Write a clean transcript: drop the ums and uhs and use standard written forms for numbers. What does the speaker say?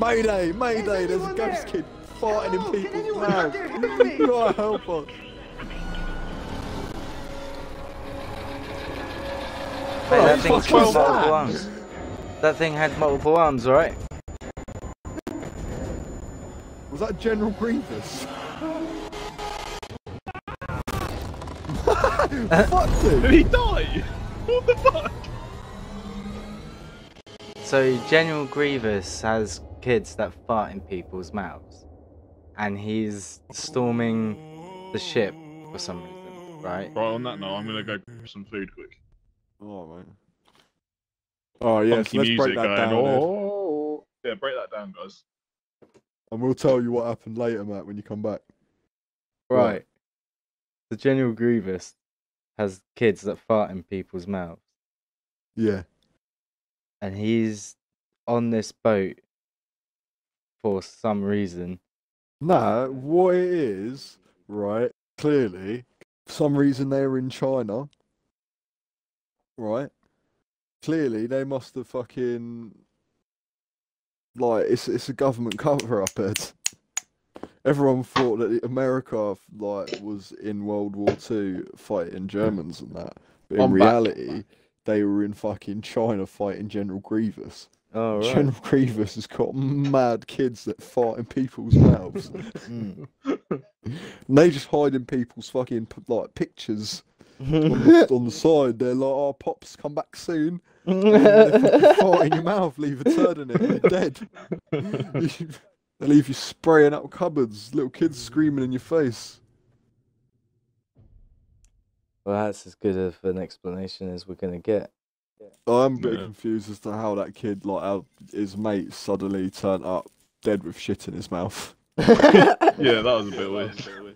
Mayday, mayday, there's a ghost kid farting in people's mouths. God help us. Hey, that thing's got multiple arms. That thing had multiple arms, right? Was that General Grievous? Fuck dude! Did he die? What the fuck? So General Grievous has kids that fart in people's mouths, and he's storming the ship for some reason, right? Right, on that note, I'm gonna go grab some food quick. Oh, right. Oh, yeah, so let's break that down. Oh. Yeah, break that down, guys. And we'll tell you what happened later, Matt, when you come back. Right. The General Grievous has kids that fart in people's mouths. Yeah. And he's on this boat for some reason. Nah, what it is, right, clearly, for some reason they were in China. Right? Clearly, they must have fucking... Like, it's a government cover-up, Ed. Everyone thought that America, like, was in World War II fighting Germans and that. But in reality, they were in fucking China fighting General Grievous. Oh, right. General Grievous has got mad kids that fart in people's mouths. And they just hide in people's fucking, like, pictures. On the side, they're like, "Oh, pops, come back soon." Fart in your mouth, leave a turd in it, you're dead. They leave you spraying up cupboards, little kids screaming in your face. Well, that's as good of an explanation as we're gonna get. I'm a bit confused as to how that kid, like, how his mate suddenly turned up dead with shit in his mouth. Yeah, that was a bit weird.